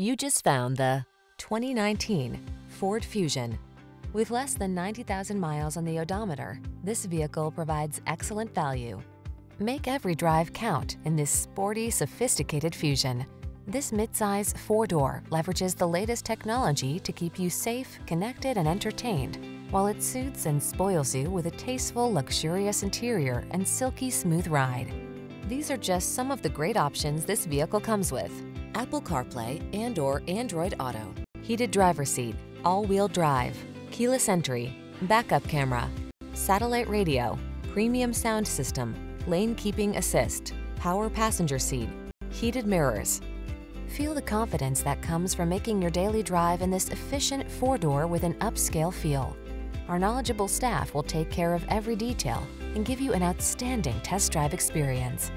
You just found the 2019 Ford Fusion. With less than 90,000 miles on the odometer, this vehicle provides excellent value. Make every drive count in this sporty, sophisticated Fusion. This midsize four-door leverages the latest technology to keep you safe, connected, and entertained, while it suits and spoils you with a tasteful, luxurious interior and silky smooth ride. These are just some of the great options this vehicle comes with: Apple CarPlay and/or Android Auto, heated driver's seat, all-wheel drive, keyless entry, backup camera, satellite radio, premium sound system, lane keeping assist, power passenger seat, heated mirrors. Feel the confidence that comes from making your daily drive in this efficient four-door with an upscale feel. Our knowledgeable staff will take care of every detail and give you an outstanding test drive experience.